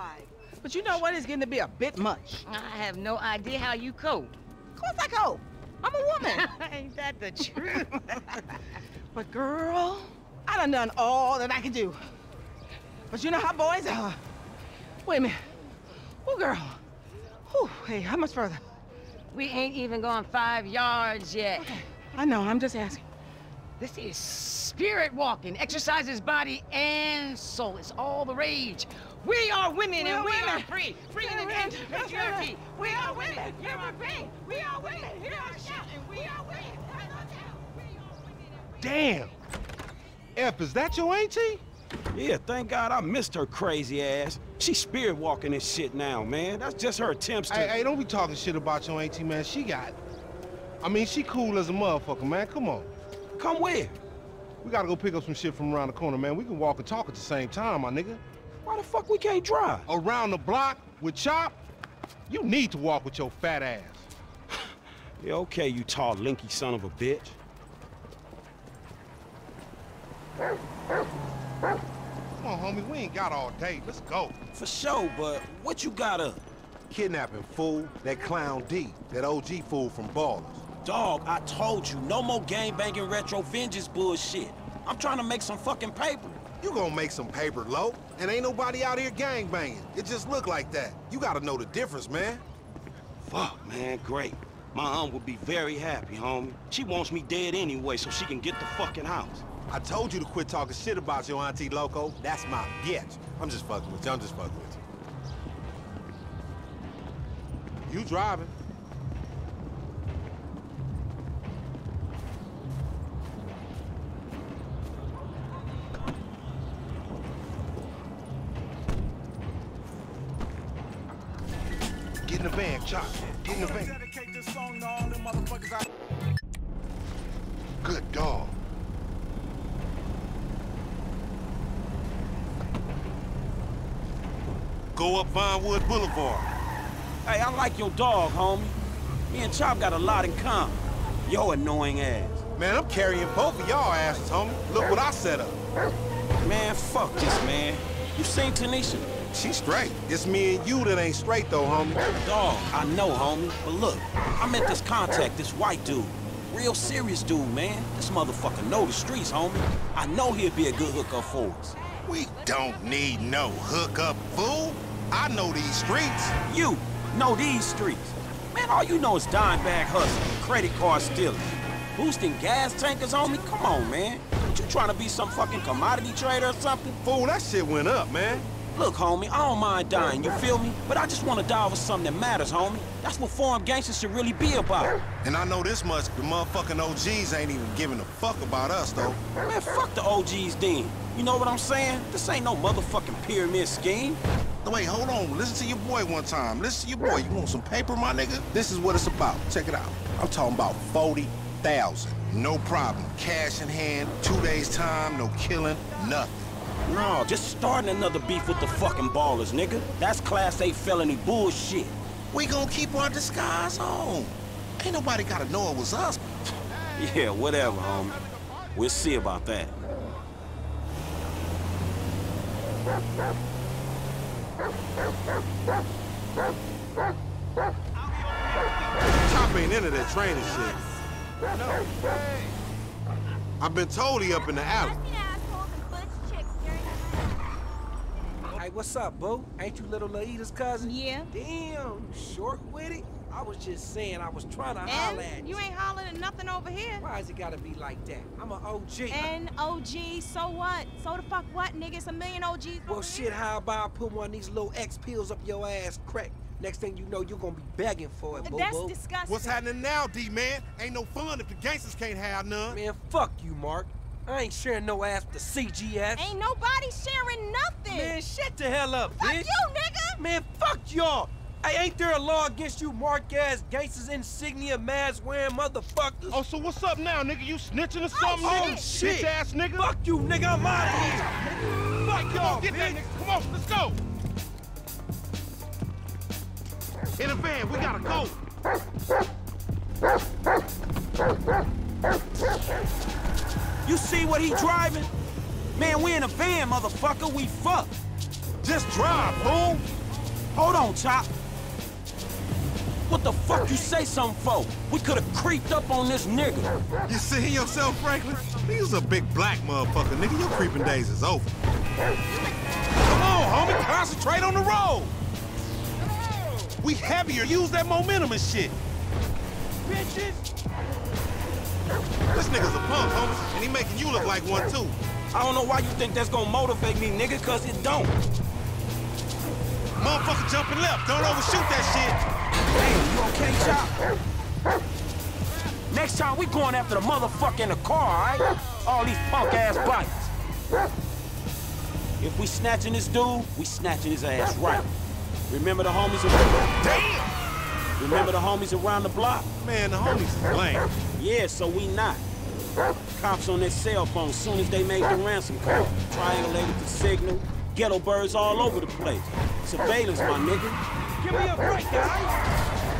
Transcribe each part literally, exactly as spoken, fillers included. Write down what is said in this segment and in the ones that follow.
like. But you know what? It's getting to be a bit much. I have no idea how you cope. Of course I cope. I'm a woman. Ain't that the truth? But girl, I done done all that I could do. But you know how boys are. Wait a minute. Oh, girl. Whew, hey, how much further? We ain't even gone five yards yet. Okay. I know, I'm just asking. This is spirit walking. Exercises body and soul. It's all the rage. We are women we and are we women. are free. Free in the end of patriarchy. We are women. Here are free. We are women. Here are shout. And we are women. Damn. F, is that your auntie? Yeah, thank God I missed her crazy ass. She's spirit walking this shit now, man. That's just her attempts to... Hey, hey, don't be talking shit about your auntie, man. She got... I mean, she cool as a motherfucker, man. Come on. Come where? We gotta go pick up some shit from around the corner, man. We can walk and talk at the same time, my nigga. Why the fuck we can't drive? Around the block with Chop? You need to walk with your fat ass. Yeah, okay, you tall, linky son of a bitch. Come on, homie, we ain't got all day. Let's go. For sure, but what you got up? Kidnapping, fool. That clown D. That O G fool from Ballas. Dog, I told you, no more gang-banging retro vengeance bullshit. I'm trying to make some fucking paper. You gonna make some paper, Lo. And ain't nobody out here gang-banging. It just look like that. You gotta know the difference, man. Fuck, man, great. My aunt would be very happy, homie. She wants me dead anyway so she can get the fucking house. I told you to quit talking shit about your auntie, Loco. That's my bitch. I'm just fucking with you. I'm just fucking with you. You driving. Get in the van, Chop. Get in the van. Good dog. Go up Vinewood Boulevard. Hey, I like your dog, homie. Me and Chop got a lot in common. Yo, annoying ass. Man, I'm carrying both of y'all asses, homie. Look what I set up. Man, fuck this, man. You seen Tanisha? She's straight. It's me and you that ain't straight, though, homie. Dog, I know, homie. But look, I met this contact, this white dude. Real serious dude, man. This motherfucker know the streets, homie. I know he'd be a good hookup for us. We don't need no hookup, fool. I know these streets. You know these streets. Man, all you know is dime bag hustling, credit card stealing, boosting gas tankers, homie. Come on, man. Aren't you trying to be some fucking commodity trader or something? Fool, that shit went up, man. Look, homie, I don't mind dying, you feel me? But I just want to die over something that matters, homie. That's what foreign gangsters should really be about. And I know this much, the motherfucking O Gs ain't even giving a fuck about us, though. Man, fuck the O Gs then. You know what I'm saying? This ain't no motherfucking pyramid scheme. Wait, hold on. Listen to your boy one time. Listen to your boy. You want some paper, my nigga? This is what it's about. Check it out. I'm talking about forty thousand. No problem. Cash in hand, two days time, no killing, nothing. No, just starting another beef with the fucking Ballers, nigga. That's class A felony bullshit. We gonna keep our disguise on. Ain't nobody gotta know it was us. Yeah, whatever, homie. We'll see about that. Chop ain't into that training shit. No. I've been told he up in the alley. Hey, what's up, boo? Ain't you little Laida's cousin? Yeah. Damn, short with it. I was just saying I was trying to and holler at you. You ain't hollering at nothing over here. Why is it gotta be like that? I'm an O G. An O G, so what? So the fuck what, nigga? It's a million O Gs well, over shit, here. How about I put one of these little X pills up your ass crack? Next thing you know, you're gonna be begging for it, boo-boo. That's disgusting. What's happening now, D-man? Ain't no fun if the gangsters can't have none. Man, fuck you, Mark. I ain't sharing no ass with the C G S. Ain't nobody sharing nothing. Man, shut the hell up, fuck bitch. Fuck you, nigga. Man, fuck y'all. Hey, ain't there a law against you mark-ass, gangsters, insignia, mask-wearing motherfuckers? Oh, so what's up now, nigga? You snitching or something, oh, nigga? Oh, shit. Bitch-ass nigga. Fuck you, nigga. I'm out of here. Fuck y'all, bitch. Get that nigga. Come on, let's go. In the van, we gotta go. You see what he driving? Man, we in a van, motherfucker. We fucked. Just drive, fool! Hold on, Chop! What the fuck you say something for? We could've creeped up on this nigga. You seeing yourself, Franklin? He's a big black motherfucker, nigga. Your creeping days is over. Come on, homie! Concentrate on the road! We heavier. Use that momentum and shit. Bitches! This nigga's a punk, homie, and he making you look like one, too. I don't know why you think that's gonna motivate me, nigga, cause it don't. Motherfucker jumping left. Don't overshoot that shit. Hey, you okay, Chop? Next time, we going after the motherfucker in the car, all right? All these punk-ass bites. If we snatching this dude, we snatching his ass right. Remember the homies around... Damn! Remember the homies around the block? Man, the homies is lame. Yeah, so we not. Cops on their cell phone soon as they made the ransom call. Triangulated the signal. Ghetto birds all over the place. Surveillance, my nigga. Give me a break, guys!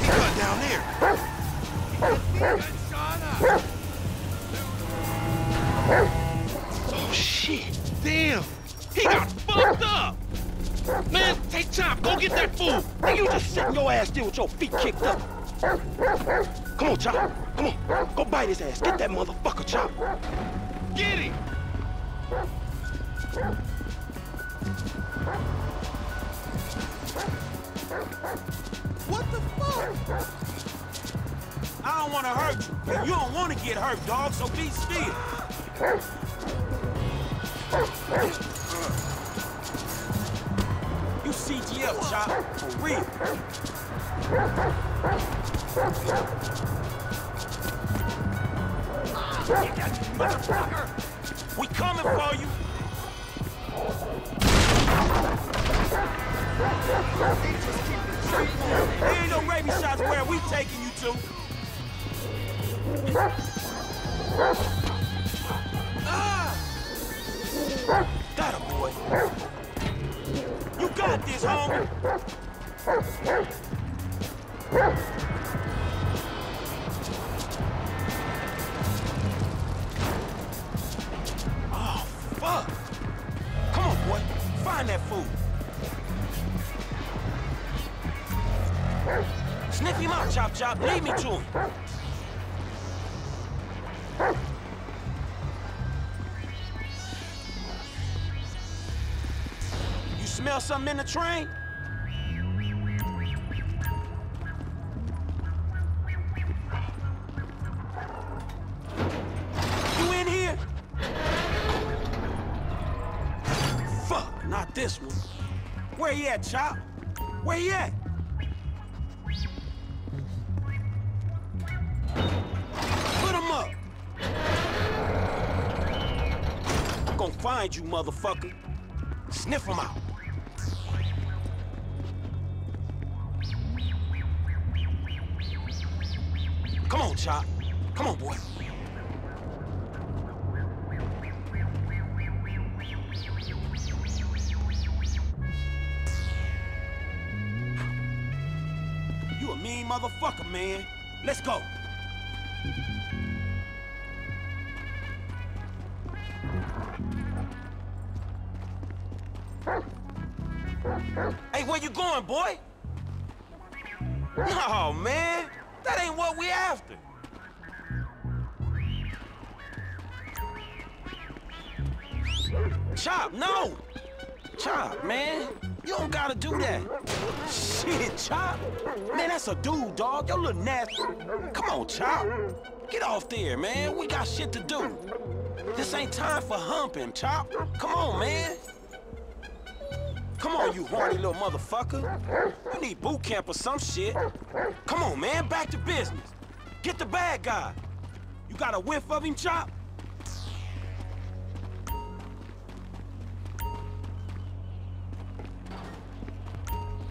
He got down there. Oh, shit. Damn. He got fucked up! Man, take time. Go get that fool. And you just sitting your ass there with your feet kicked up. Come on, Chop. Come on. Go bite his ass. Get that motherfucker, Chop. Get him. What the fuck? I don't want to hurt you. And you don't want to get hurt, dog, so be still. You C G L, Chop, for real. Ah, get that motherfucker! We coming for you! There ain't no rabies shots where we taking you to. Ah! Got him, boy. You got this, homie! Oh, fuck! Come on, boy. Find that fool. Sniff him out, Chop Chop. Lead me to him. Smell something in the train? You in here? Fuck, not this one. Where he at, Chop? Where he at? Put him up. I'm gonna find you, motherfucker. Sniff him out. Come on, Chop. Come on, boy. You a mean motherfucker, man. Let's go. Hey, where you going, boy? No, man. That ain't what we after. Chop, no! Chop, man. You don't gotta do that. Shit, Chop. Man, that's a dude, dog. Yo, little nasty. Come on, Chop. Get off there, man. We got shit to do. This ain't time for humping, Chop. Come on, man. Come on, you horny little motherfucker. You need boot camp or some shit. Come on, man, back to business. Get the bad guy. You got a whiff of him, Chop?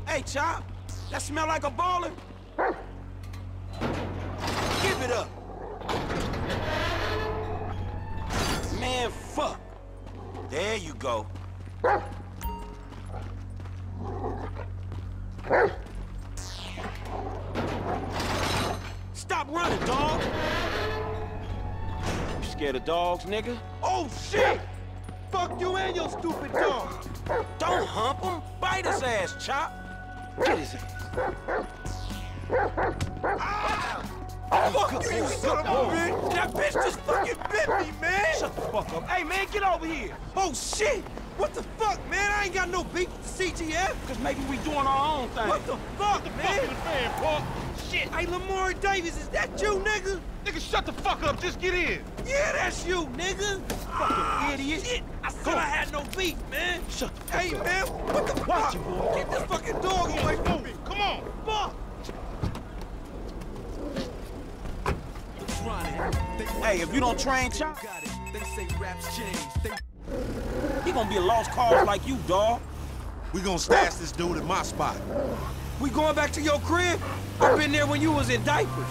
Hey, Chop, that smell like a baller? Give it up. Man, fuck. There you go. Stop running, dog! You scared of dogs, nigga? Oh, shit! Fuck you and your stupid dog! Don't hump him. Bite his ass, Chop. Get his ass. Ah! Fuck you, you son of a bitch! That bitch just fucking bit me, man! Shut the fuck up. Hey, man, get over here! Oh, shit! What the fuck, man? I ain't got no beef with C T F! Because maybe we doing our own thing. What the fuck, man? What the fuck is man, punk? Shit! Hey, Lamar Davis, is that you, nigga? Nigga, shut the fuck up. Just get in. Yeah, that's you, nigga. Ah, fucking idiot. Shit. I said I had no beef, man. Shut the fuck hey, up. Hey, man, what the Watch fuck? You, boy. Get this fucking dog away from me. Come on. Fuck. Hey, if you don't train Chop, they say raps change. They... He gonna be a lost cause like you, dawg. We gonna stash this dude at my spot. We going back to your crib? I been there when you was in diapers.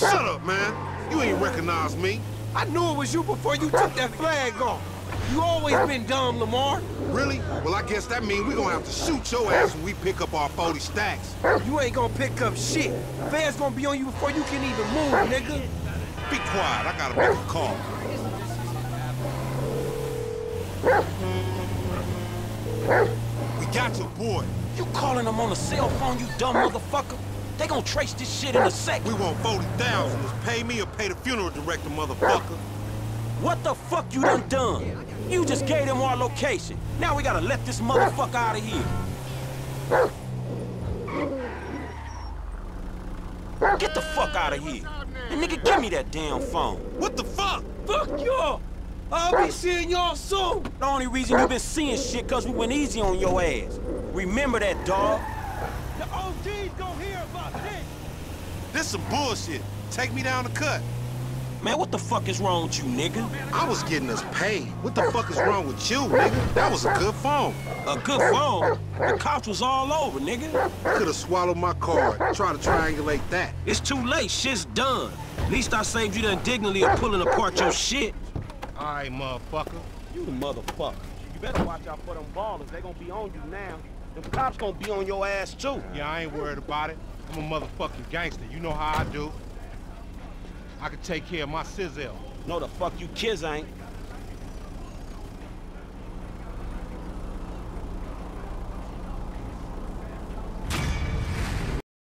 Shut up, man. You ain't recognized me. I knew it was you before you took that flag off. You always been dumb, Lamar. Really? Well, I guess that means we're gonna have to shoot your ass when we pick up our forty stacks. You ain't gonna pick up shit. Fans gonna be on you before you can even move, nigga. Be quiet. I gotta make a call. We got your boy. You calling him on a cell phone, you dumb motherfucker? They gonna trace this shit in a second. We want forty thousand. Just pay me or pay the funeral director, motherfucker. What the fuck you done done? You just gave them our location. Now we gotta let this motherfucker out of here. Get the fuck out of here. And nigga, give me that damn phone. What the fuck? Fuck y'all. I'll be seeing y'all soon. The only reason you been seeing shit cause we went easy on your ass. Remember that, dog. The O G's gonna hear about this. This some bullshit. Take me down the cut. Man, what the fuck is wrong with you, nigga? I was getting us paid. What the fuck is wrong with you, nigga? That was a good phone. A good phone? The cops was all over, nigga. Could have swallowed my card. Try to triangulate that. It's too late. Shit's done. At least I saved you the indignity of pulling apart your shit. All right, motherfucker. You the motherfucker. You better watch out for them ballers. They gonna be on you now. Them cops gonna be on your ass, too. Yeah, I ain't worried about it. I'm a motherfucking gangster. You know how I do. I can take care of my sizzle. No, the fuck you kids ain't.